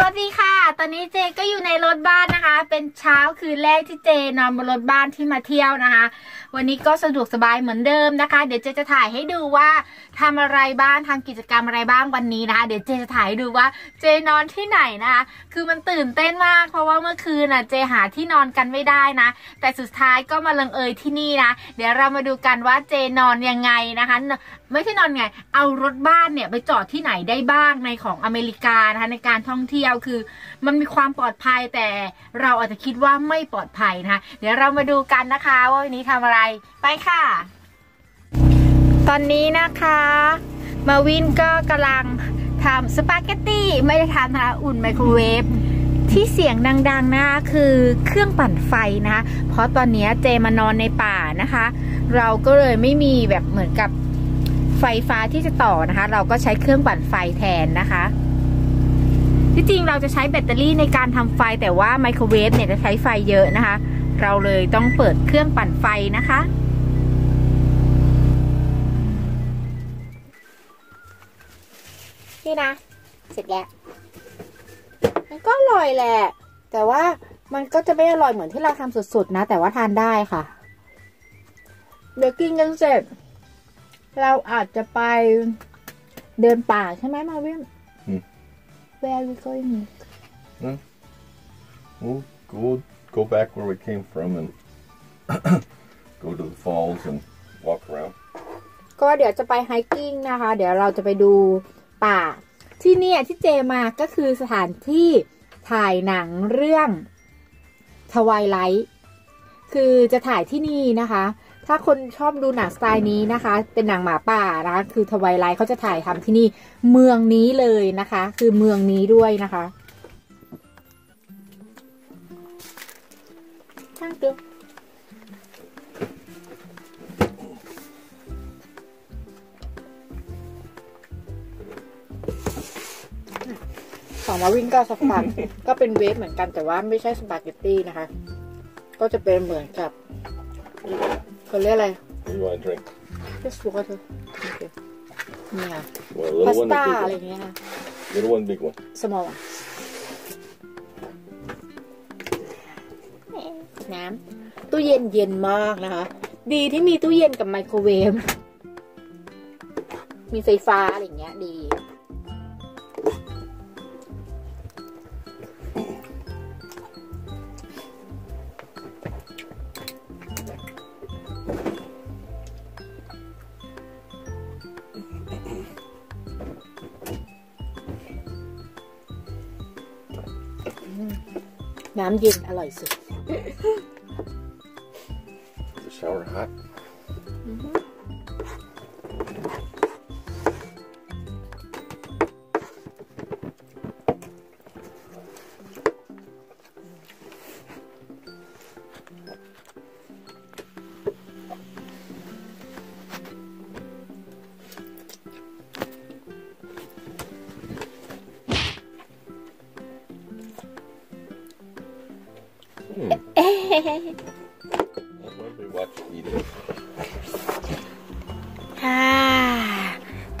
สวัสดีค่ะตอนนี้เจก็อยู่ในรถบ้านนะคะเป็นเช้าคืนแรกที่เจนอนบนรถบ้านที่มาเที่ยวนะคะวันนี้ก็สะดวกสบายเหมือนเดิมนะคะเดี๋ยวเจจะถ่ายให้ดูว่าทำอะไรบ้างทำกิจกรรมอะไรบ้างวันนี้นะคะเดี๋ยวเจจะถ่ายดูว่าเจนอนที่ไหนนะคะคือมันตื่นเต้นมากเพราะว่าเมื่อคืนน่ะเจหาที่นอนกันไม่ได้นะแต่สุดท้ายก็มาลงเอยที่นี่นะเดี๋ยวเรามาดูกันว่าเจนอนยังไงนะคะไม่ใช่นอนไงเอารถบ้านเนี่ยไปจอดที่ไหนได้บ้างในของอเมริกานะคะในการท่องเที่ยวคือมันมีความปลอดภัยแต่เราอาจจะคิดว่าไม่ปลอดภัยนะคะเดี๋ยวเรามาดูกันนะคะว่าวันนี้ทำอะไรไปค่ะตอนนี้นะคะมาวินก็กำลังทำสปาเกตตี้ไม่ได้ทำนะคะอุ่นไมโครเวฟที่เสียงดังๆนะคะคือเครื่องปั่นไฟนะคะเพราะตอนนี้เจมานอนในป่านะคะเราก็เลยไม่มีแบบเหมือนกับไฟฟ้าที่จะต่อนะคะเราก็ใช้เครื่องปั่นไฟแทนนะคะที่จริงเราจะใช้แบตเตอรี่ในการทำไฟแต่ว่าไมโครเวฟเนี่ยจะใช้ไฟเยอะนะคะเราเลยต้องเปิดเครื่องปั่นไฟนะคะนี่นะเสร็จแล้วมันก็อร่อยแหละแต่ว่ามันก็จะไม่อร่อยเหมือนที่เราทำสดๆนะแต่ว่าทานได้ค่ะเดี๋ยวกินกันเสร็จเราอาจจะไปเดินป่าใช่ไหมมาวิ่ง Where are we going? We'll go back where we came from and go to the falls and walk around. ก็เดี๋ยวจะไปไฮกิ้งนะคะเดี๋ยวเราจะไปดูป่าที่เนี่ยที่เจมาก็คือสถานที่ถ่ายหนังเรื่อง Twilight คือจะถ่ายที่นี่นะคะถ้าคนชอบดูหนังสไตล์นี้นะคะเป็นหนังหมาป่านะคะคือTwilightเขาจะถ่ายทำที่นี่เมืองนี้เลยนะคะคือเมืองนี้ด้วยนะคะข้างตัวของมาวินก็สปาก็เป็นเวฟเหมือนกันแต่ว่าไม่ใช่สปาเกตตี้นะคะก็จะเป็นเหมือนกับเขาเรียกอะไร You want a drink? Just water. Okay. นี่ค่ะ พาสต้าอะไรอย่างเงี้ยค่ะ Little one, big one. Small one. น้ำตู้เย็นเย็นมากนะคะดีที่มีตู้เย็นกับไมโครเวฟมีไฟฟ้าอะไรอย่างเงี้ยดีน้ำเย็นอร่อยสุด The shower hot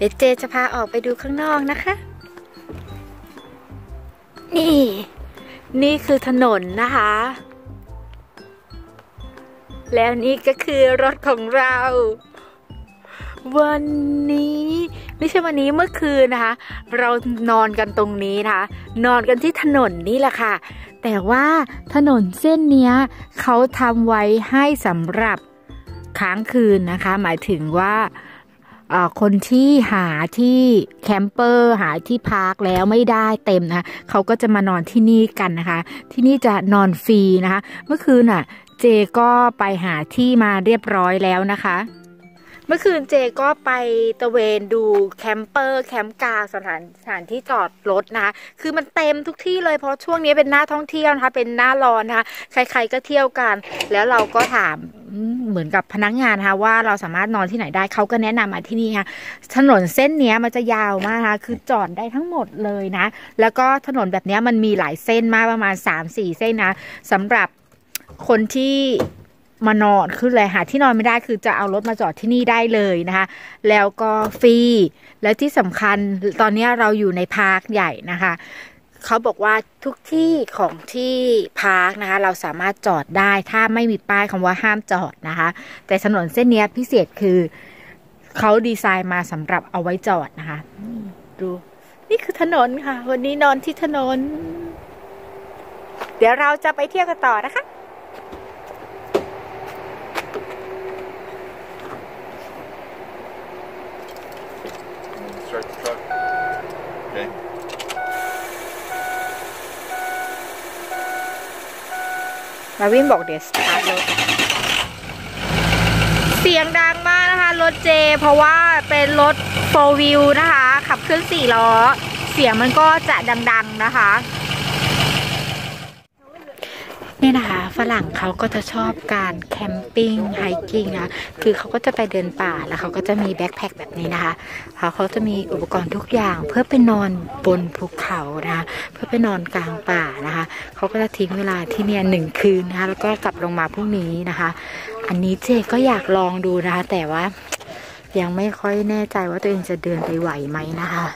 เดี๋ยวเจจะพาออกไปดูข้างนอกนะคะนี่คือถนนนะคะแล้วนี่ก็คือรถของเราวันนี้ไม่ใช่วันนี้เมื่อคืนนะคะเรานอนกันตรงนี้นะคะนอนกันที่ถนนนี่แหละค่ะแต่ว่าถนนเส้นนี้เขาทำไว้ให้สำหรับค้างคืนนะคะหมายถึงว่าคนที่หาที่แคมเปอร์หาที่พักแล้วไม่ได้เต็มนะเขาก็จะมานอนที่นี่กันนะคะที่นี่จะนอนฟรีนะคะเมื่อคืนน่ะเจก็ไปหาที่มาเรียบร้อยแล้วนะคะเมื่อคืนเจก็ไปตะเวนดูแคมเปอร์แคมป์กลางสถานที่จอดรถนะคะคือมันเต็มทุกที่เลยเพราะช่วงนี้เป็นหน้าท่องเที่ยวนะคะเป็นหน้าร้อนนะคะใครๆก็เที่ยวกันแล้วเราก็ถามเหมือนกับพนักงานนะคะว่าเราสามารถนอนที่ไหนได้เขาก็แนะนำมาที่นี่ค่ะถนนเส้นนี้มันจะยาวมากนะคะคือจอดได้ทั้งหมดเลยนะแล้วก็ถนนแบบนี้มันมีหลายเส้นมากประมาณ 3-4 เส้นนะสำหรับคนที่มานอนคืออะไรหาที่นอนไม่ได้คือจะเอารถมาจอดที่นี่ได้เลยนะคะแล้วก็ฟรีและที่สำคัญตอนนี้เราอยู่ในพาร์คใหญ่นะคะ เขาบอกว่าทุกที่ของที่พักนะคะเราสามารถจอดได้ถ้าไม่มีป้ายคำว่าห้ามจอดนะคะแต่ถนนเส้นนี้พิเศษคือเขาดีไซน์มาสำหรับเอาไว้จอดนะคะดูนี่คือถนนค่ะวันนี้นอนที่ถนนเดี๋ยวเราจะไปเที่ยวกันต่อนะคะมาวิ่งบอกเดี๋ยวสตาร์ทรถเสียงดังมากนะคะรถเจเพราะว่าเป็นรถ4 wheelนะคะขับเคลื่อน4ล้อเสียงมันก็จะดังๆนะคะนี่นะคะฝรั่งเขาก็จะชอบการแคมปิ้งไฮกิ้งนะคือเขาก็จะไปเดินป่าแล้วเขาก็จะมีแบ็คแพคแบบนี้นะคะเขาจะมีอุปกรณ์ทุกอย่างเพื่อไปนอนบนภูเขานะคะเพื่อไปนอนกลางป่านะคะเขาก็จะทิ้งเวลาที่เนี่ย1 คืนนะคะแล้วก็กลับลงมาพรุ่งนี้นะคะอันนี้เจก็อยากลองดูนะคะแต่ว่ายังไม่ค่อยแน่ใจว่าตัวเองจะเดินไปไหวไหมนะคะ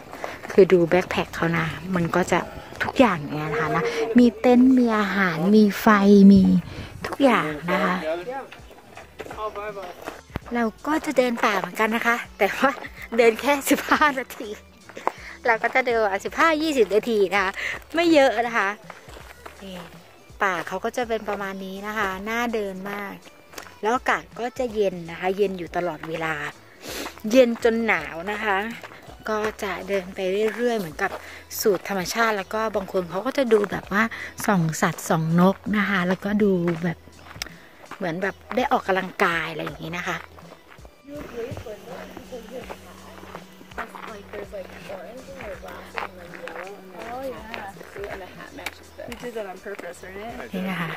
คือดูแบ็คแพคเขานะมันก็จะทุกอย่างเนี่ยนะคะนะมีเต็นท์มีอาหารมีไฟมีทุกอย่างนะคะเราก็จะเดินป่าเหมือนกันนะคะแต่ว่าเดินแค่15 นาทีเราก็จะเดิน15-20 นาทีนะคะไม่เยอะนะคะป่าเขาก็จะเป็นประมาณนี้นะคะน่าเดินมากแล้วอากาศก็จะเย็นนะคะเย็นอยู่ตลอดเวลาเย็นจนหนาวนะคะก็จะเดินไปเรื่อยๆเหมือนกับสูตรธรรมชาติแล้วก็บางคนเขาก็จะดูแบบว่าส่องสัตว์ส่องนกนะคะแล้วก็ดูแบบเหมือนแบบได้ออกกำลังกายอะไรอย่างนี้นะคะนี่นะคะ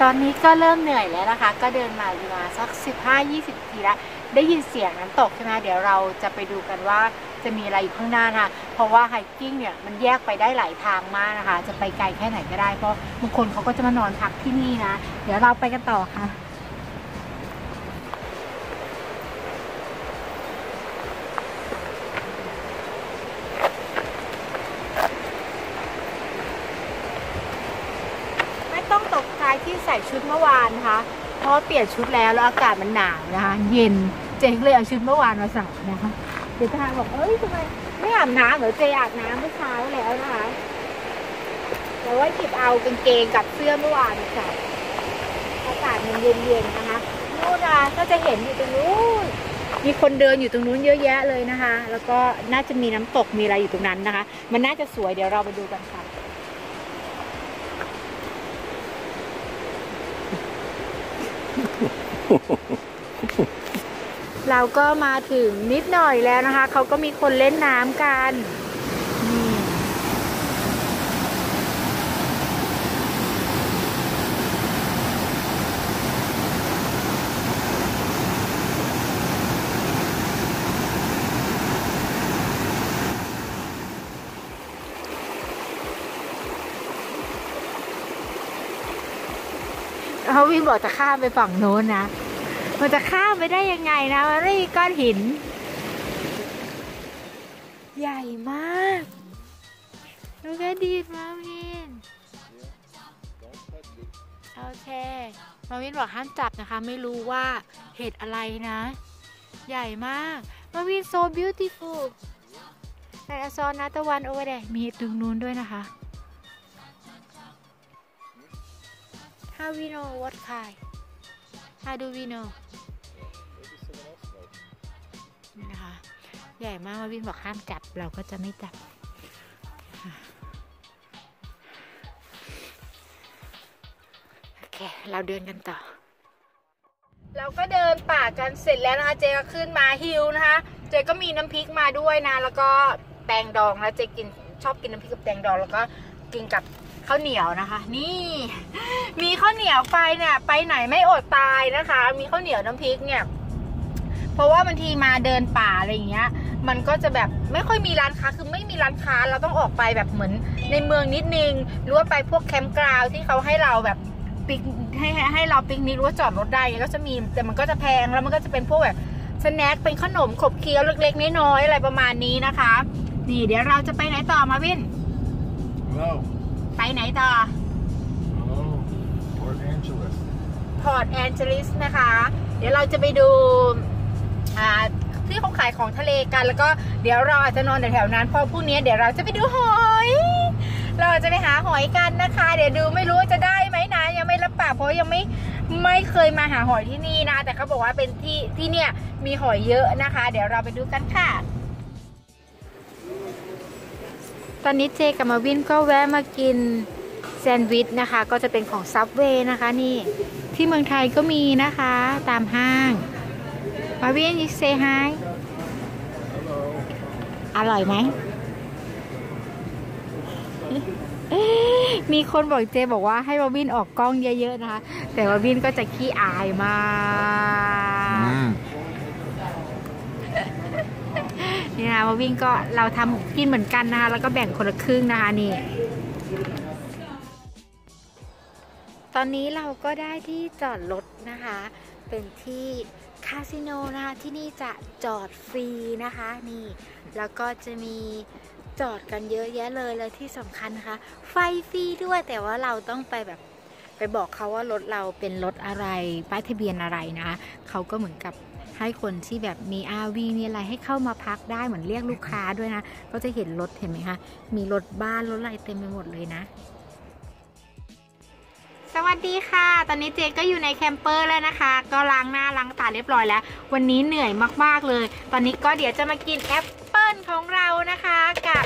ตอนนี้ก็เริ่มเหนื่อยแล้วนะคะก็เดินมาอยู่มาสัก 15-20 ทีแล้วได้ยินเสียงน้ำตกใช่ไหมเดี๋ยวเราจะไปดูกันว่าจะมีอะไรอยู่ข้างหน้าค่ะเพราะว่าไฮกิ้งเนี่ยมันแยกไปได้หลายทางมากนะคะจะไปไกลแค่ไหนก็ได้เพราะบางคนเขาก็จะมานอนพักที่นี่นะเดี๋ยวเราไปกันต่อค่ะที่ใส่ชุดเมื่อวานนะคะเพราะเปลี่ยนชุดแล้วแล้วอากาศมันหนาวนะคะเย็นเจ๊เลยเอาชุดเมื่อวานมาใส่นะคะเดี๋ยวทางบอกเอ้ยทำไมไม่อาบน้ำเหรอเจ๊อาบน้ำเมื่อเช้าแล้วนะคะแต่ว่าหยิบเอากางเกงกับเสื้อเมื่อวานมาใส่อากาศมันเย็นๆนะคะนู่นนะคะก็จะเห็นอยู่ตรงนู้นมีคนเดินอยู่ตรงนู้นเยอะแยะเลยนะคะแล้วก็น่าจะมีน้ำตกมีอะไรอยู่ตรงนั้นนะคะมันน่าจะสวยเดี๋ยวเราไปดูกันค่ะเราก็มาถึงนิดหน่อยแล้วนะคะเขาก็มีคนเล่นน้ำกันเขาวิ่งบอกจะข้ามไปฝั่งโน้นนะมันจะข้ามไปได้ยังไงนะมันมีก้อนหินใหญ่มากแล้วก็ดีดมาวินโอเคมาวินบอกห้ามจับนะคะไม่รู้ว่าเห็ดอะไรนะใหญ่มากมาวิน so beautiful แต่อซอนนะตะวันโอเวอร์เดย์มีดึงนูนด้วยนะคะ How we know what kind How do we know นี่นะคะใหญ่มากมาวินบอกห้ามจับเราก็จะไม่จับโอเคเราเดินกันต่อเราก็เดินป่ากันเสร็จแล้วนะคะเจก็ขึ้นมาหิวนะคะเจก็มีน้ำพริกมาด้วยนะแล้วก็แตงดองแล้วเจกินชอบกินน้ำพริกกับแตงดองแล้วก็กินกับข้าวเหนียวนะคะนี่มีข้าวเหนียวไปเนี่ยไปไหนไม่อดตายนะคะมีข้าวเหนียวน้ำพริกเนี่ยเพราะว่าบางทีมาเดินป่าอะไรอย่างเงี้ยมันก็จะแบบไม่ค่อยมีร้านค้าคือไม่มีร้านค้าเราต้องออกไปแบบเหมือนในเมืองนิดนึงหรือว่าไปพวกแคมป์กราวที่เขาให้เราแบบปิกให้เราปิกนิกหรือว่าจอดรถได้ก็จะมีแต่มันก็จะแพงแล้วมันก็จะเป็นพวกแบบ สแน็คเป็นขนมขบเคี้ยวเล็กๆน้อยๆอะไรประมาณนี้นะคะนี่เดี๋ยวเราจะไปไหนต่อมาวิน Hello. ไปไหนต่อ Port Angeles Port Angeles นะคะเดี๋ยวเราจะไปดูที่เขาขายของทะเลกันแล้วก็เดี๋ยวเราอาจจะนอนแถวๆนั้นพอพรุ่งนี้เดี๋ยวเราจะไปดูหอยเราจะไปหาหอยกันนะคะเดี๋ยวดูไม่รู้จะได้ไหมนะยังไม่รับปากเพราะยังไม่เคยมาหาหอยที่นี่นะแต่เขาบอกว่าเป็นที่เนี่ยมีหอยเยอะนะคะเดี๋ยวเราไปดูกันค่ะตอนนี้เจกับมาวินก็แวะมากินแซนด์วิชนะคะก็จะเป็นของซับเวย์นะคะนี่ที่เมืองไทยก็มีนะคะตามห้างมาวิน you say hi อร่อยไหมมีคนบอกเจบอกว่าให้บาวินออกกล้องเยอะๆนะคะแต่บาวินก็จะขี้อายมากนี่นะบาวินก็เราทำกินเหมือนกันนะคะแล้วก็แบ่งคนละครึ่งนะคะนี่ตอนนี้เราก็ได้ที่จอดรถนะคะเป็นที่คาสิโนนะคะที่นี่จะจอดฟรีนะคะนี่แล้วก็จะมีจอดกันเยอะแยะเลยและที่สำคัญนะคะไฟฟรีด้วยแต่ว่าเราต้องไปแบบไปบอกเขาว่ารถเราเป็นรถอะไรป้ายทะเบียนอะไรนะเขาก็เหมือนกับให้คนที่แบบมี RV มีอะไรให้เข้ามาพักได้เหมือนเรียกลูกค้าด้วยนะก็จะเห็นรถเห็นไหมคะมีรถบ้านรถอะไรเต็มไปหมดเลยนะสวัสดีค่ะตอนนี้เจก็อยู่ในแคมเปอร์แล้วนะคะก็ล้างหน้าล้างตาเรียบร้อยแล้ววันนี้เหนื่อยมากๆเลยตอนนี้ก็เดี๋ยวจะมากินแอปเปิ้ลของเรานะคะกับ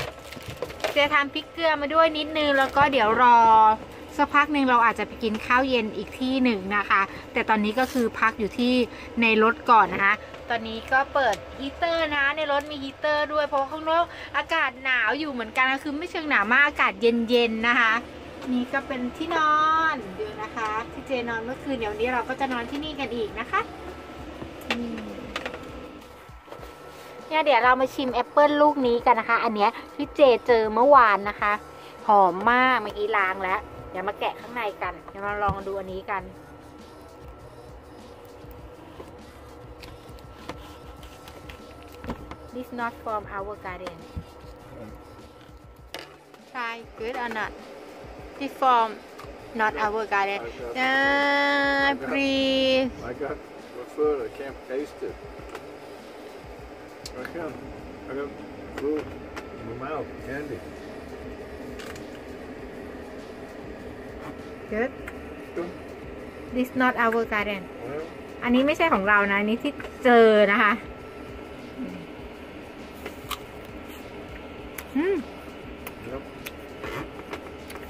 เจทานพริกเกลือมาด้วยนิดนึงแล้วก็เดี๋ยวรอสักพักหนึ่งเราอาจจะไปกินข้าวเย็นอีกที่หนึ่งนะคะแต่ตอนนี้ก็คือพักอยู่ที่ในรถก่อนนะคะตอนนี้ก็เปิดฮีเตอร์นะในรถมีฮีเตอร์ด้วยเพราะข้างนอกอากาศหนาวอยู่เหมือนกันนะคือไม่เชิงหนาวมากอากาศเย็นๆนะคะนี่ก็เป็นที่นอนอยู่นะคะที่เจนอนเมื่อคืนเดี๋ยวนี้เราก็จะนอนที่นี่กันอีกนะคะเนี่ยเดี๋ยวเรามาชิมแอปเปิลลูกนี้กันนะคะอันเนี้ยที่เจเจอเมื่อวานนะคะหอมมากเมื่อกี้ล้างแล้วเดี๋ยวมาแกะข้างในกันเดี๋ยวมาลองดูอันนี้กันThis not from our garden Try good or not This from not our garden Please I got the food I can't taste it I got food in my mouth candy Good. This not our garden. อันนี้ไม่ใช่ของเรานะอันนี้ที่เจอนะคะ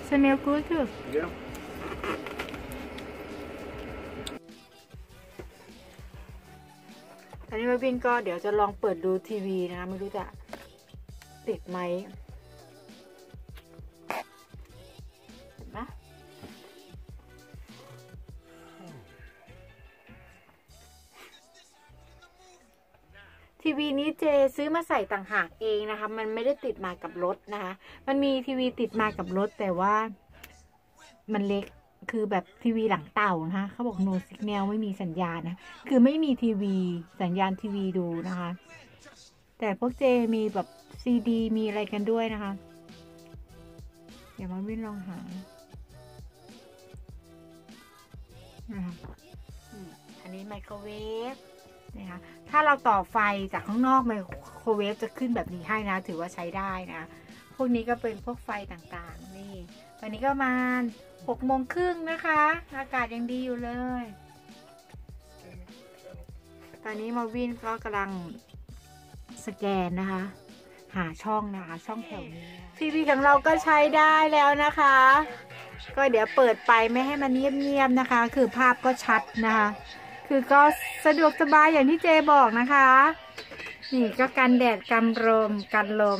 Smell good too. Yeah. ตอนนี้มาบินก็เดี๋ยวจะลองเปิดดูทีวีนะคะไม่รู้จะติดไหมทีวีนี้เจซื้อมาใส่ต่างหากเองนะคะมันไม่ได้ติดมากับรถนะคะมันมีทีวีติดมากับรถแต่ว่ามันเล็กคือแบบทีวีหลังเต่านะคะเขาบอกโนสิกแนลไม่มีสัญญาณนะคือไม่มีทีวีสัญญาณทีวีดูนะคะแต่พวกเจมีแบบซีดีมีอะไรกันด้วยนะคะเดี๋ยวมาวิ่งลองหานะคะอันนี้ไมโครเวฟนะคะถ้าเราต่อไฟจากข้างนอกไมโครเวฟจะขึ้นแบบนี้ให้นะถือว่าใช้ได้นะพวกนี้ก็เป็นพวกไฟต่างๆนี่ตอนนี้ก็ประมาณ 6:30 น.นะคะอากาศยังดีอยู่เลยตอนนี้มาวินก็กำลังสแกนนะคะหาช่องนะคะช่องแถวนี้ทีวีของเราก็ใช้ได้แล้วนะคะก็เดี๋ยวเปิดไปไม่ให้มันเงียบๆนะคะคือภาพก็ชัดนะคะคือก็สะดวกสบายอย่างที่เจบอกนะคะนี่ก็กันแดดกันลม